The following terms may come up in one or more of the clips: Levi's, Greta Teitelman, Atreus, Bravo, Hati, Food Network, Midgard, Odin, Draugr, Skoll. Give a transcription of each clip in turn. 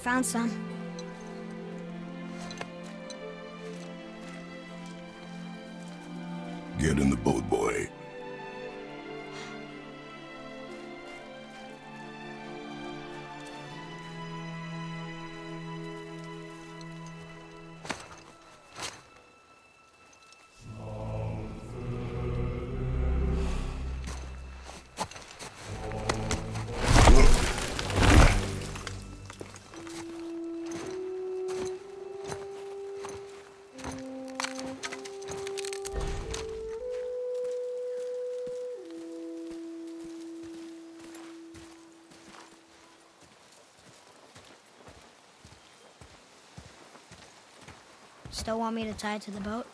Found some. Get in the boat, boy. Still want me to tie it to the boat?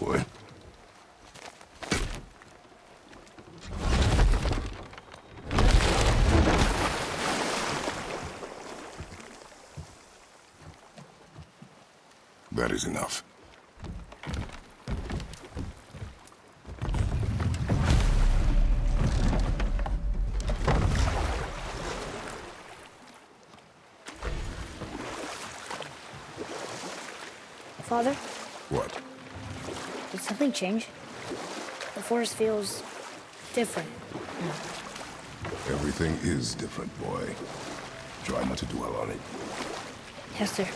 Boy. That is enough. Father? What? Did something change? The forest feels different. Everything is different, boy. Try not to dwell on it. Yes, sir.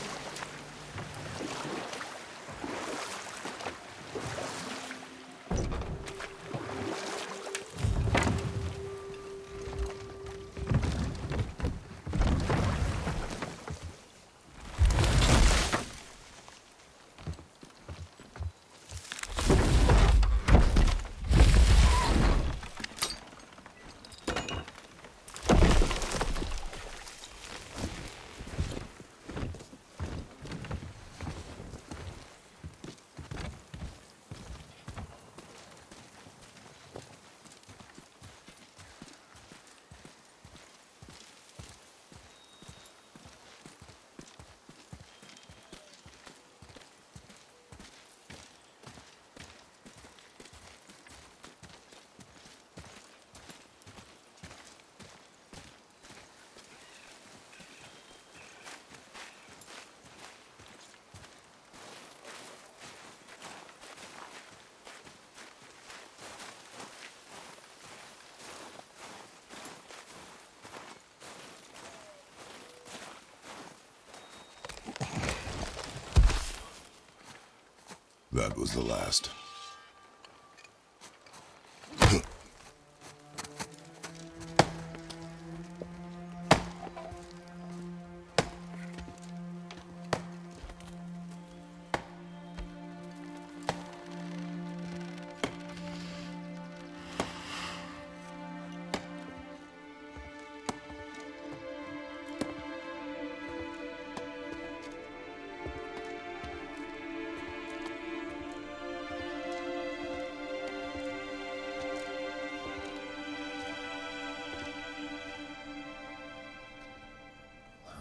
That was the last.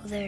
There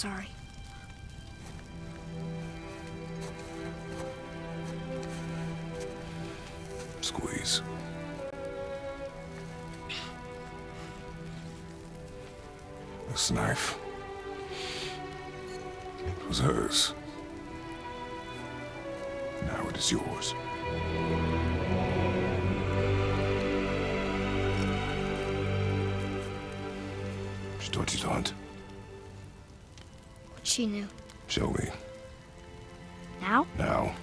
sorry. Squeeze. This knife. It was hers. Now it is yours. She taught you to hunt. What she knew. Shall we? Now? Now.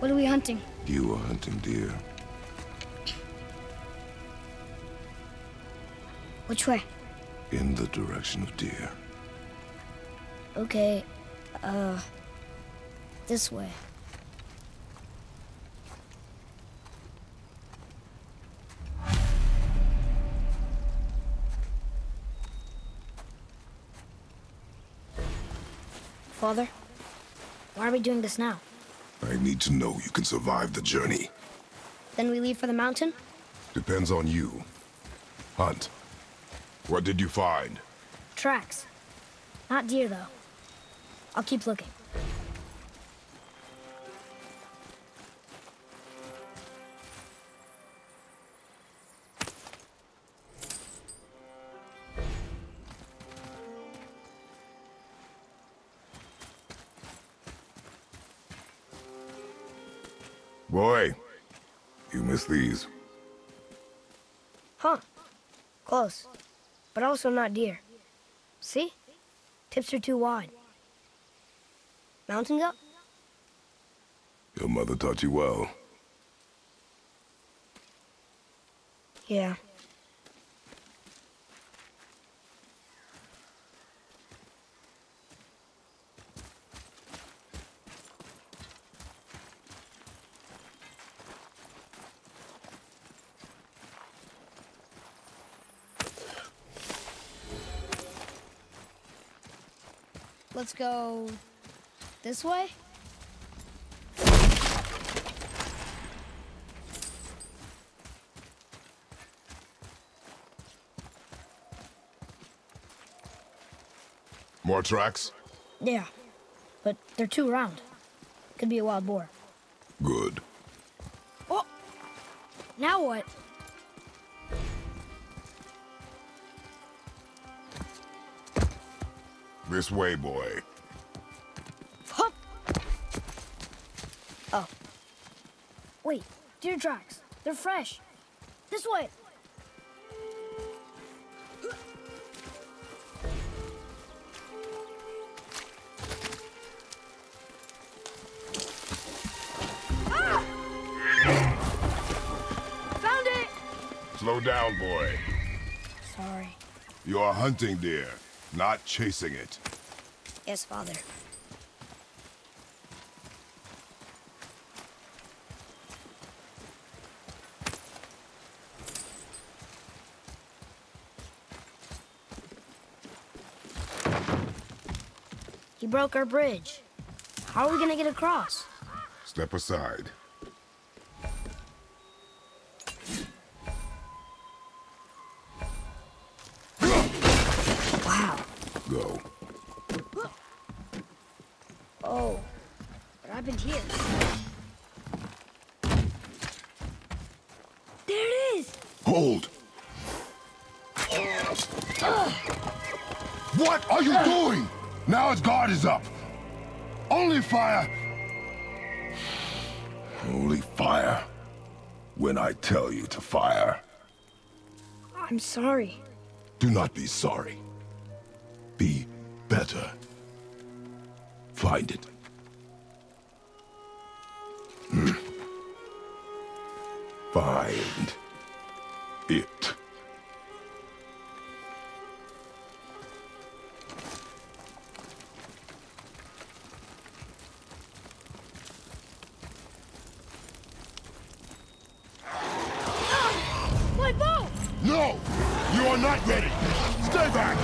What are we hunting? You are hunting deer. Which way? In the direction of deer. Okay, this way. Father, why are we doing this now? I need to know you can survive the journey. Then we leave for the mountain? Depends on you. Hunt. What did you find? Tracks. Not deer, though. I'll keep looking. Boy, you missed these. Huh. Close. But also not deer. See? Tips are too wide. Mountain goat? Your mother taught you well. Yeah. Let's go this way. More tracks? Yeah, but they're too round. Could be a wild boar. Good. Oh, now what? This way, boy. Huh. Oh. Wait, deer tracks. They're fresh. This way. Ah! Found it! Slow down, boy. Sorry. You are hunting deer. Not chasing it. Yes, Father. He broke our bridge. How are we gonna get across? Step aside. Oh, what happened here? There it is! Hold! What are you doing? Now his guard is up. Only fire. Only fire. When I tell you to fire. I'm sorry. Do not be sorry. Be better. Find it. Find it. Not ready! Stay back!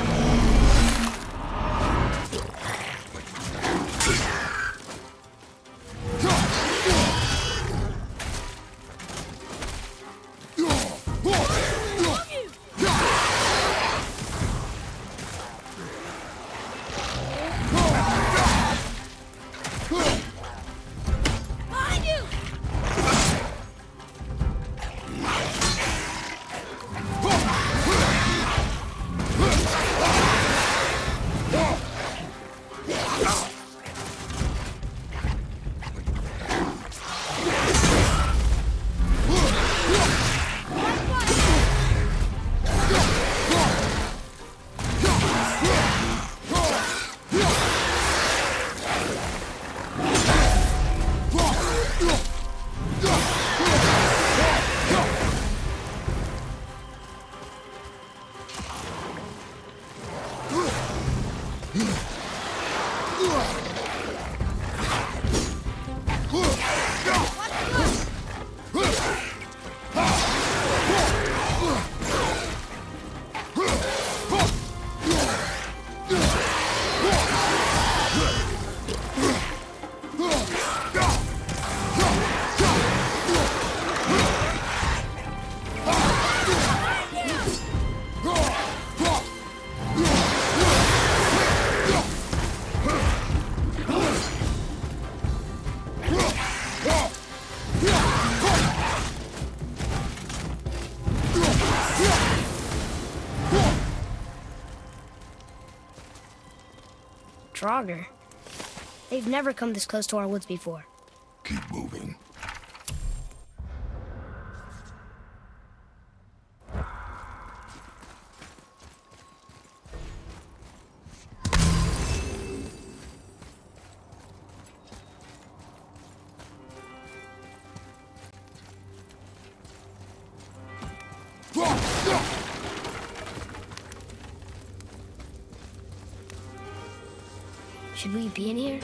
Draugr. They've never come this close to our woods before. Keep moving. Should we be in here?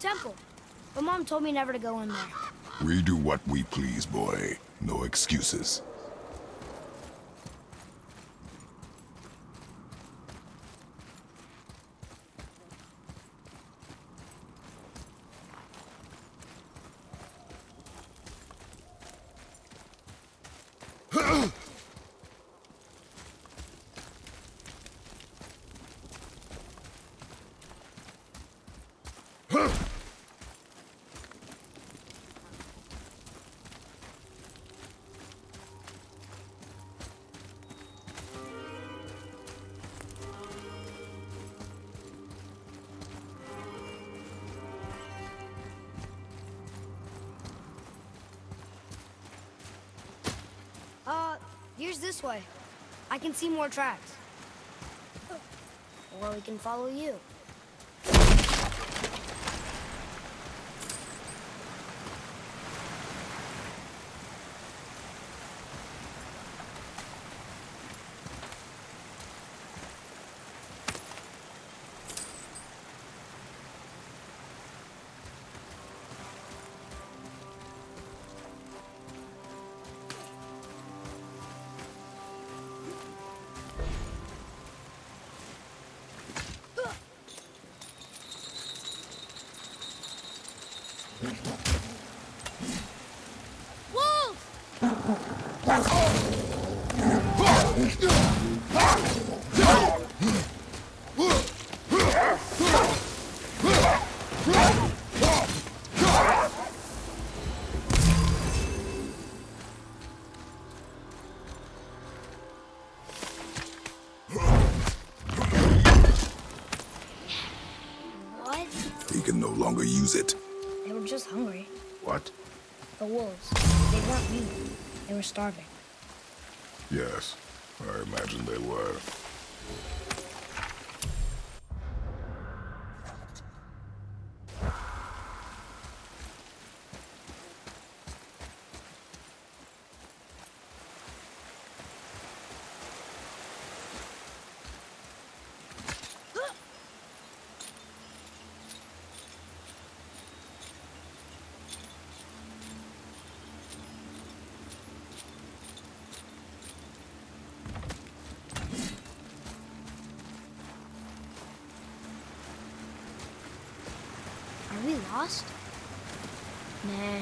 Temple. But Mom told me never to go in there. We do what we please, boy. No excuses. Here's this way. I can see more tracks. Or we can follow you. Wolf! He can no longer use it. They were just hungry. What? The wolves. They weren't mean. They were starving. Yes, I imagine they were. Lost? Nah.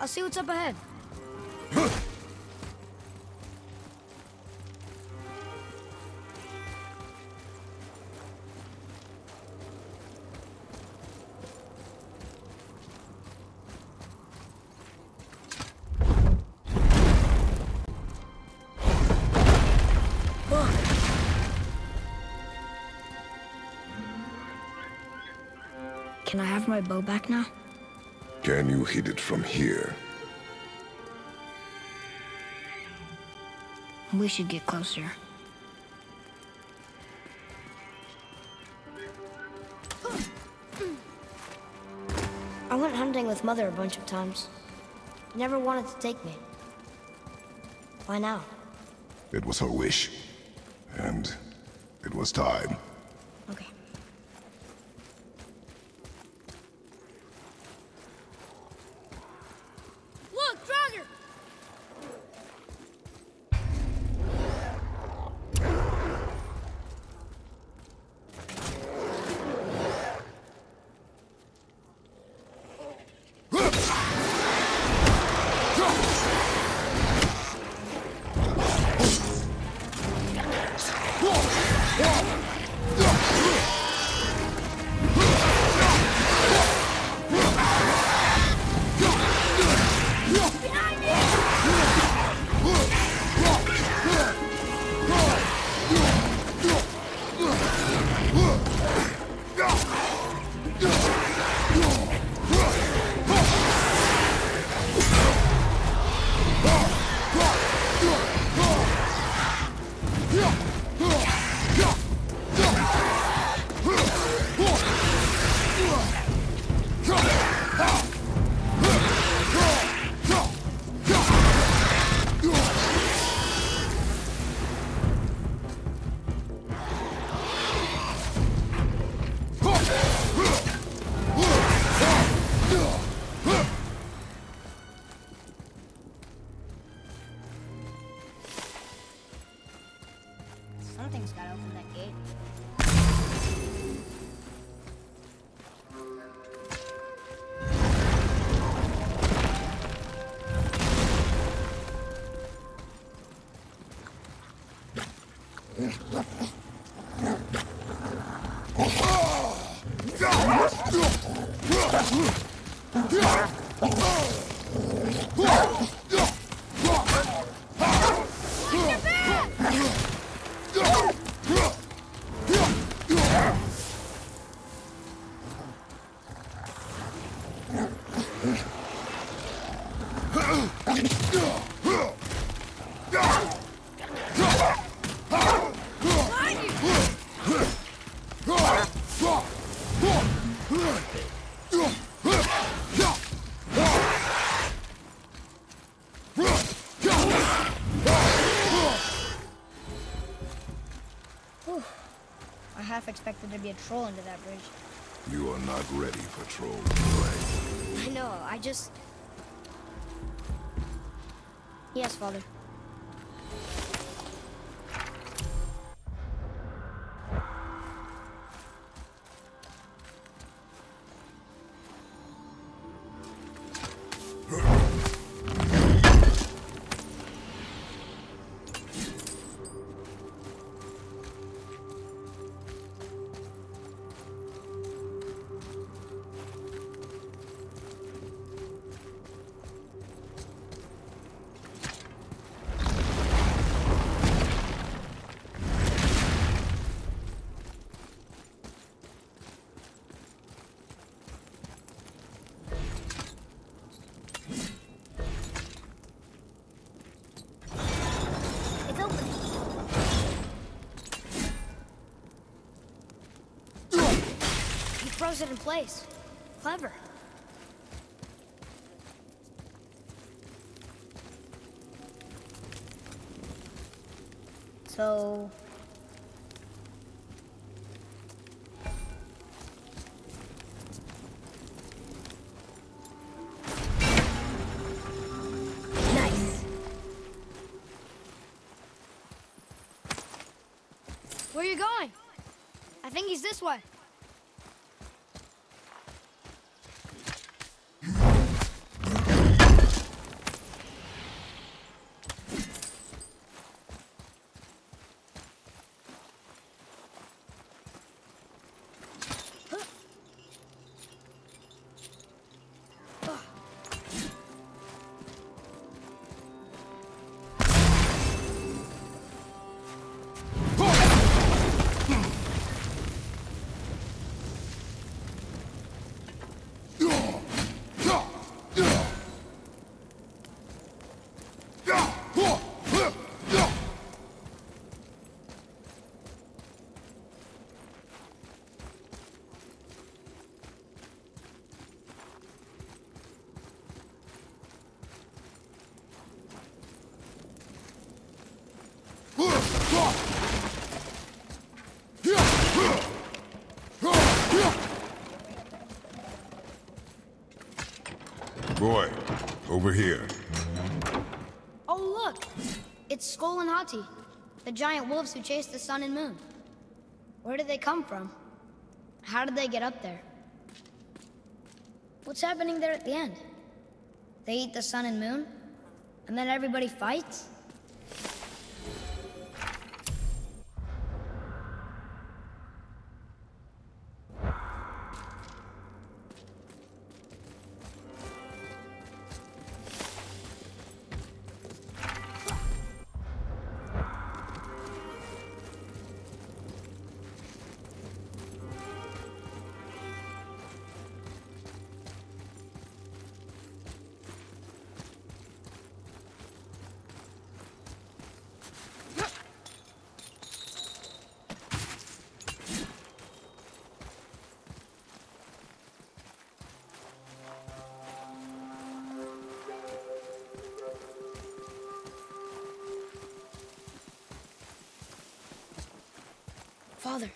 I'll see what's up ahead. Can I have my bow back now? Can you hit it from here? We should get closer. I went hunting with Mother a bunch of times. She never wanted to take me. Why now? It was her wish. And it was time. Okay. Something's gotta open that gate. I half expected there to be a troll under that bridge. You are not ready for trolls, right? I know, I just... Yes, Father. Froze it in place. Clever. So... Nice. Where are you going? I think he's this way. Boy, over here. Oh, look! It's Skoll and Hati, the giant wolves who chase the sun and moon. Where did they come from? How did they get up there? What's happening there at the end? They eat the sun and moon, and then everybody fights? Father,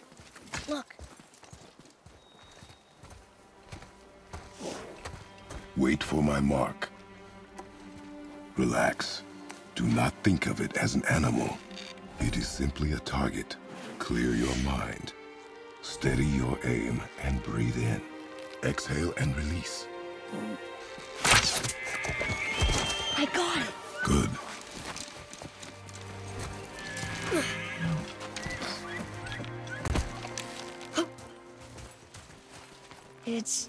look. Wait for my mark. Relax. Do not think of it as an animal. It is simply a target. Clear your mind. Steady your aim and breathe in. Exhale and release. I got it. Good. It's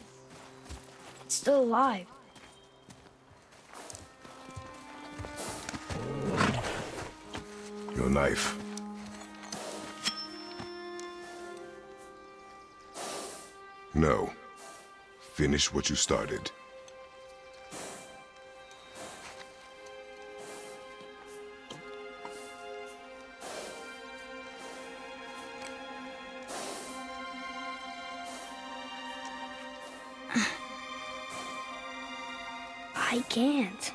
still alive. Your knife. No. Finish what you started. I can't.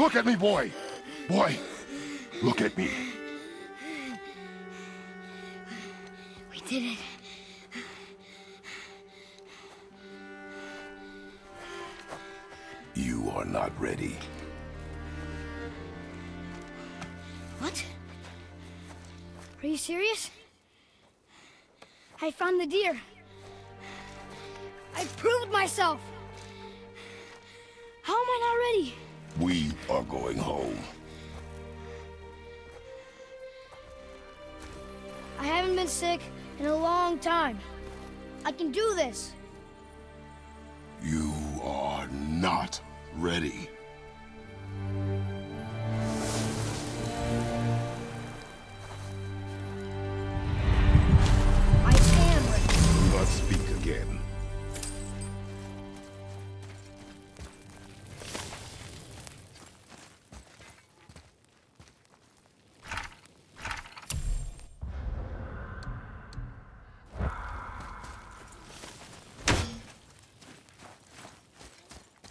Look at me, boy! Boy, look at me. We did it. You are not ready. What? Are you serious? I found the deer. I've proved myself. How am I not ready? We are going home. I haven't been sick in a long time. I can do this. You are not ready. I am ready. Do not speak again.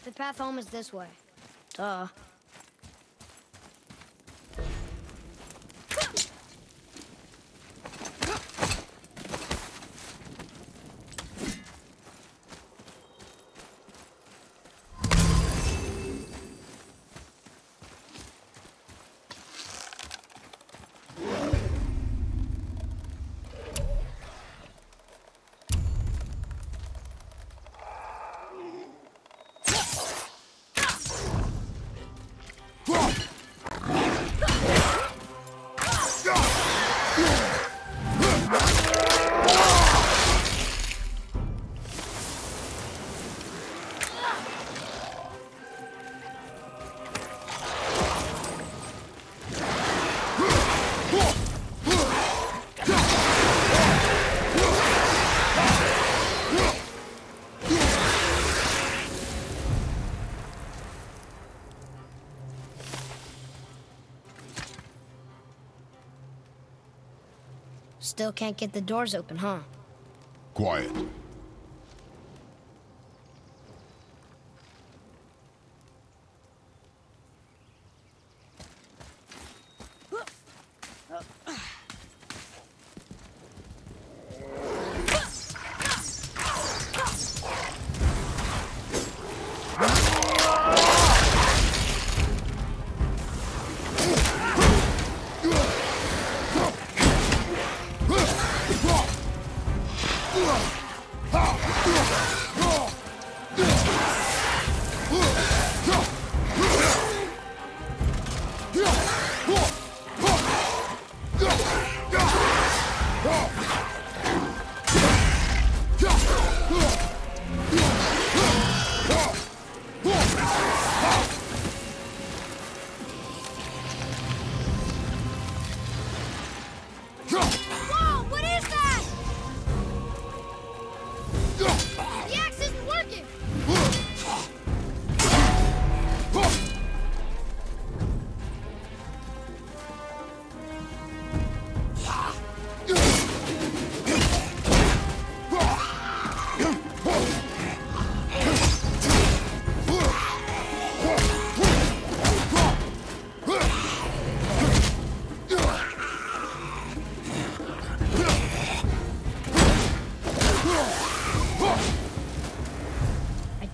The path home is this way. Duh. Still can't get the doors open, huh? Quiet.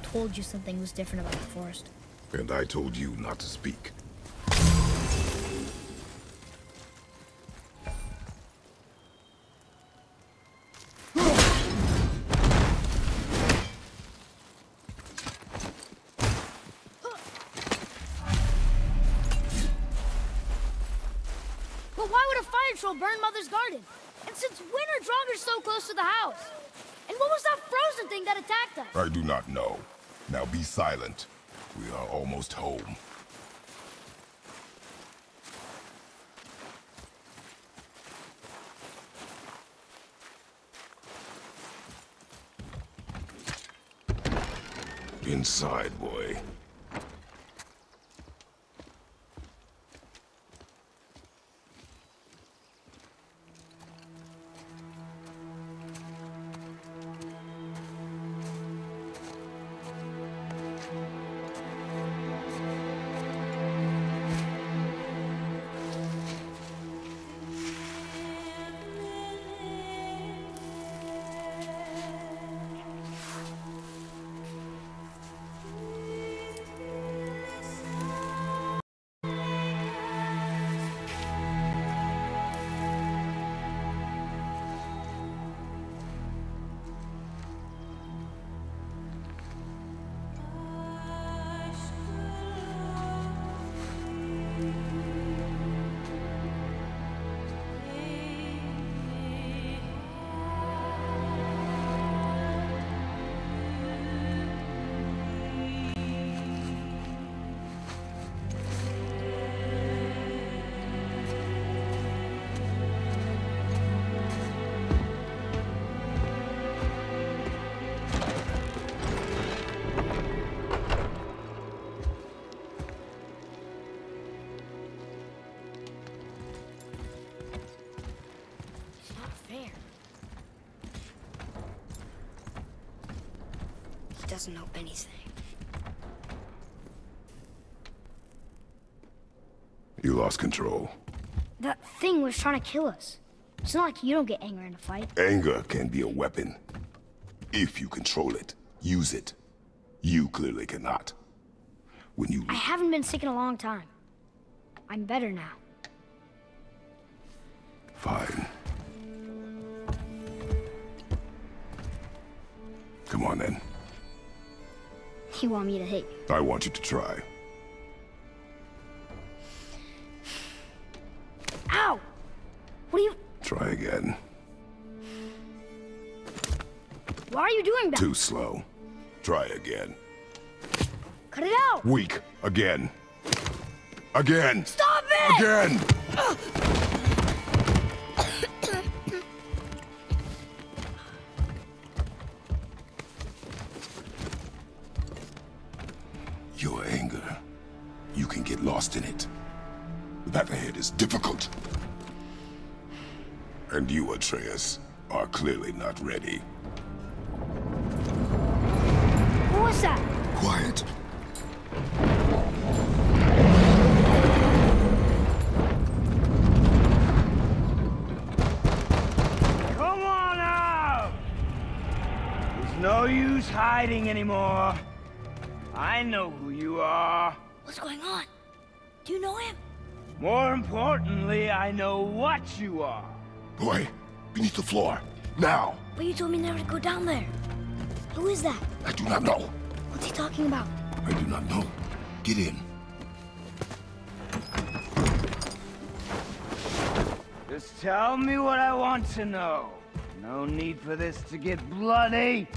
I told you something was different about the forest. And I told you not to speak. But why would a fire troll burn Mother's garden? And since when are Draugr so close to the house? And what was that frozen thing that attacked us? I do not know. Now be silent. We are almost home. Inside, boy. doesn't know anything. You lost control. That thing was trying to kill us. It's not like you don't get anger in a fight. Anger can be a weapon. If you control it, use it. You clearly cannot. When you... I haven't been sick in a long time. I'm better now. Fine. Come on, then. You want me to hate? I want you to try. Ow! What are you... Try again. Why are you doing that? Too slow. Try again. Cut it out! Weak. Again. Again! Stop it! Again! Your anger. You can get lost in it. That ahead is difficult. And you, Atreus, are clearly not ready. What was that? Quiet. Come on out! There's no use hiding anymore. I know who you are. What's going on? Do you know him? More importantly, I know what you are. Boy, beneath the floor. Now! But you told me never to go down there. Who is that? I do not know. What's he talking about? I do not know. Get in. Just tell me what I want to know. No need for this to get bloody.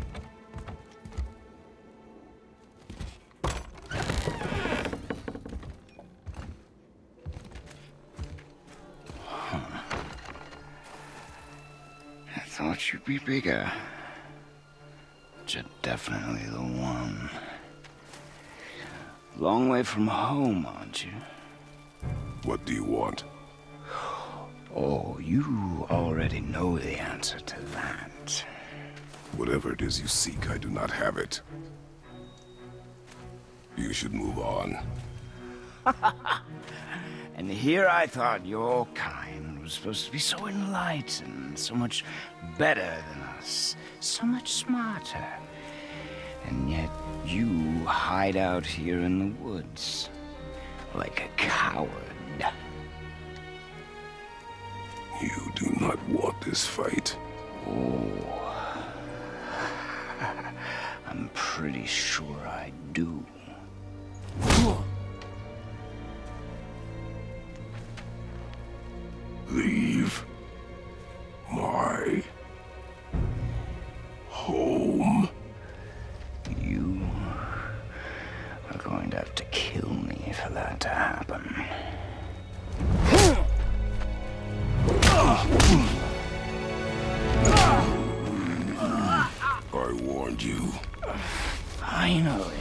Should be bigger, but you're definitely the one. Long way from home, aren't you? What do you want? Oh, you already know the answer to that. Whatever it is you seek, I do not have it. You should move on. And here I thought your kind was supposed to be so enlightened, so much better than us, so much smarter. And yet you hide out here in the woods, like a coward. You do not want this fight. Oh, I'm pretty sure I do. Leave my home. You are going to have to kill me for that to happen. I warned you. Finally.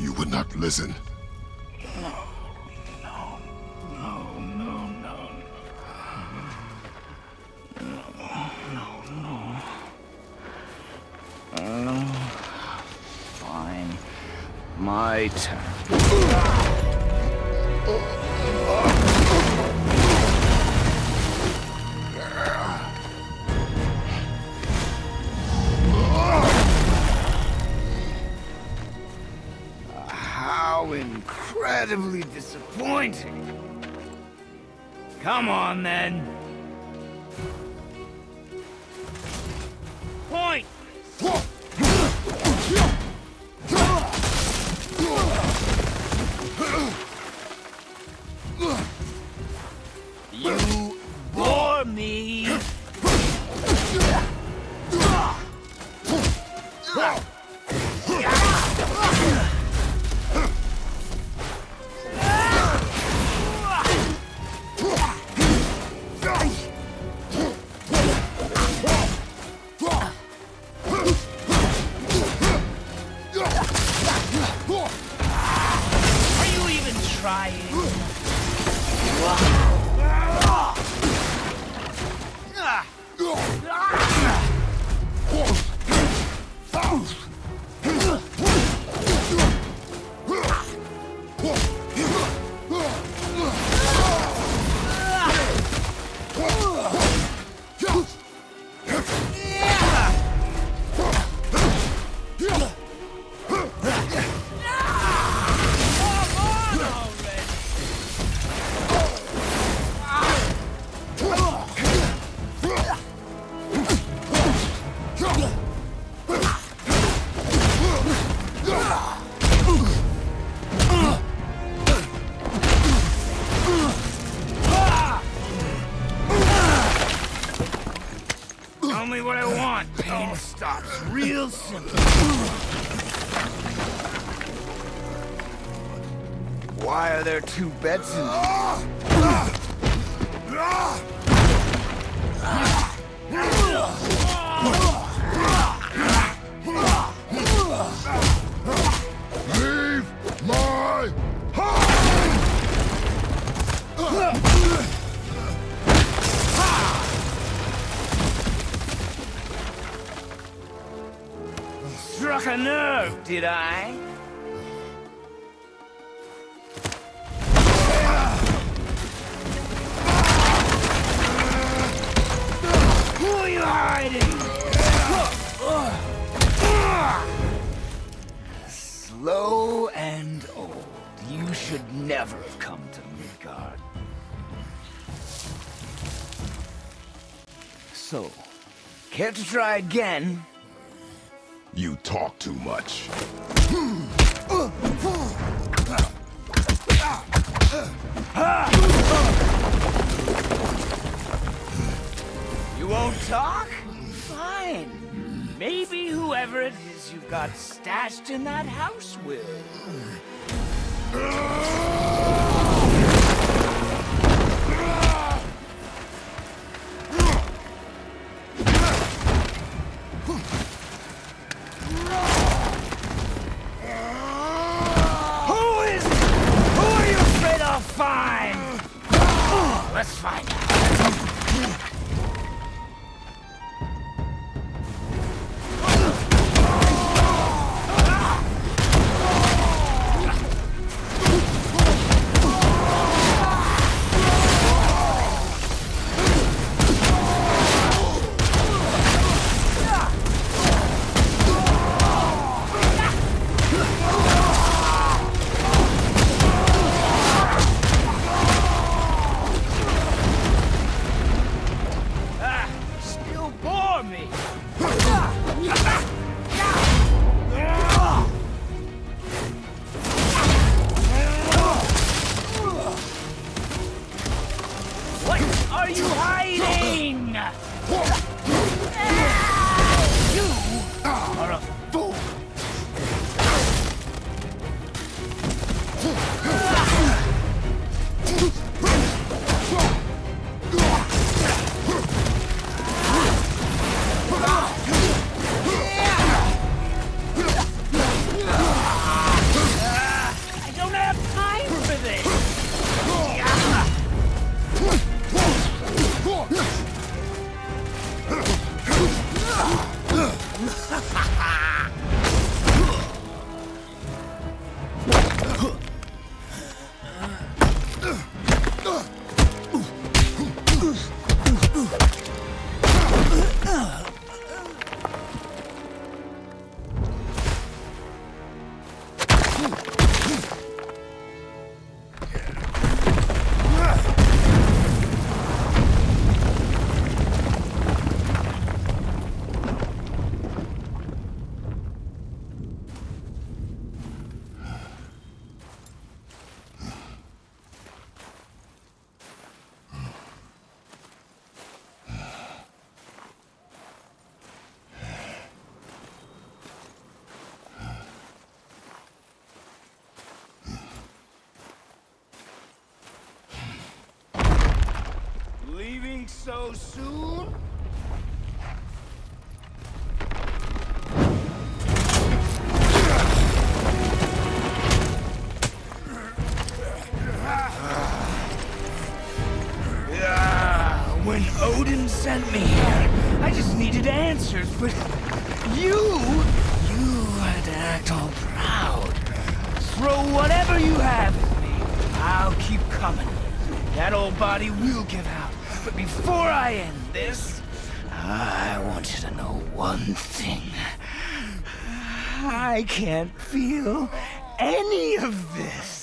You would not listen. My turn. How incredibly disappointing. Come on, then. Point! You bore me. Trying. me what I want. It all stops real simple. Why are there two beds in Leave my home! Struck a nerve, did I? Who are you hiding? Slow and old. You should never have come to Midgard. So, care to try again? You talk too much. You won't talk? Fine. Maybe whoever it is you've got stashed in that house will. Let's find out. So soon? When Odin sent me here, I just needed answers, but you had to act all proud. Throw whatever you have at me. I'll keep coming. That old body will give out. But before I end this, I want you to know one thing. I can't feel any of this.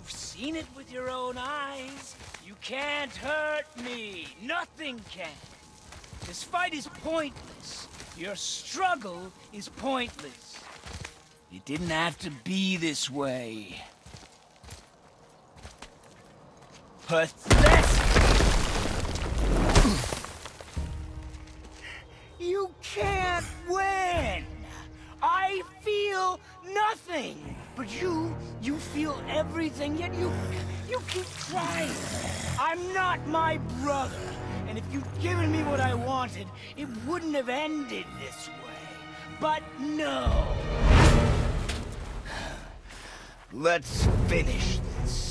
You've seen it with your own eyes. You can't hurt me. Nothing can. This fight is pointless. Your struggle is pointless. It didn't have to be this way. Pathetic! You can't win! I feel nothing! But you feel everything, yet you keep trying. I'm not my brother. And if you'd given me what I wanted, it wouldn't have ended this way. But no! Let's finish this.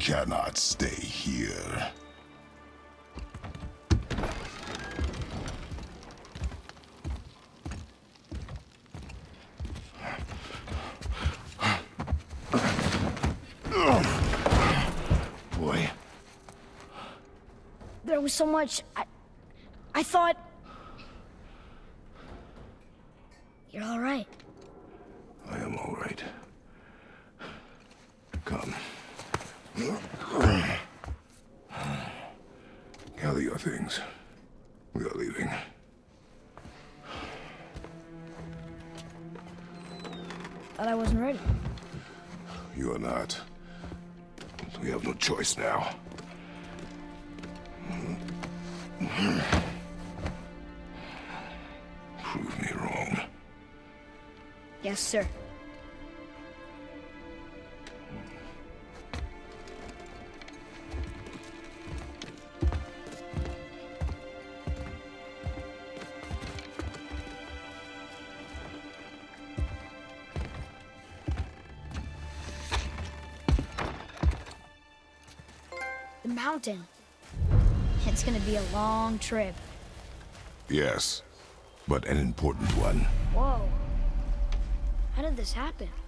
Cannot stay here. Boy. There was so much I thought You're all right. I am all right. Come. Gather your things. We are leaving. Thought I wasn't ready. You are not. We have no choice now. Prove me wrong. Yes, sir. The mountain. It's gonna be a long trip. Yes, but an important one. Whoa. How did this happen?